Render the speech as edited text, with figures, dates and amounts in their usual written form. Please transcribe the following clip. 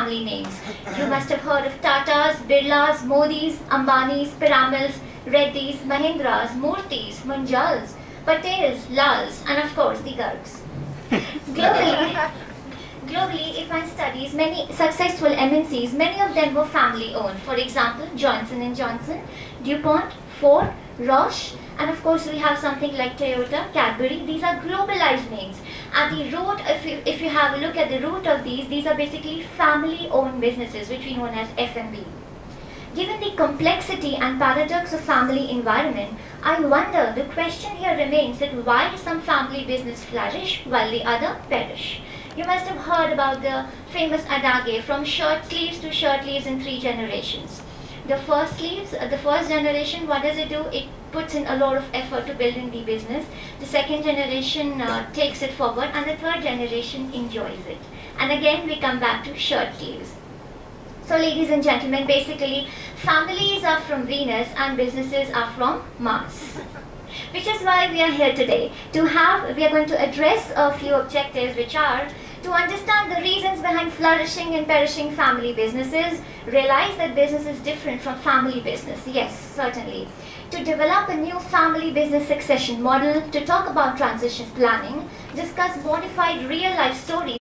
family names. You must have heard of Tatas, Birlas, Modis, Ambanis, Piramals, Reddys, Mahindras, Murtis, Munjals, Patels, Lals, and of course the Gargs. Globally, if one studies many successful MNCs, many of them were family-owned. For example, Johnson and Johnson, DuPont, Ford, Roche, and of course we have something like Toyota, Cadbury. These are globalized names. At the root, if you have a look at the root of these are basically family-owned businesses, which we know as F&B. Given the complexity and paradox of family environment, I wonder, the question here remains that why some family business flourish while the other perish. You must have heard about the famous adage, from shirt sleeves to shirt leaves in 3 generations. The first generation, what does it do? It puts in a lot of effort to build in the business. The second generation takes it forward, and the third generation enjoys it. And again, we come back to shirt sleeves. So ladies and gentlemen, basically, families are from Venus and businesses are from Mars. Which is why we are here today. We are going to address a few objectives, which are to understand the reasons behind flourishing and perishing family businesses, realize that business is different from family business, yes, certainly, to develop a new family business succession model, to talk about transition planning, discuss modified real-life stories.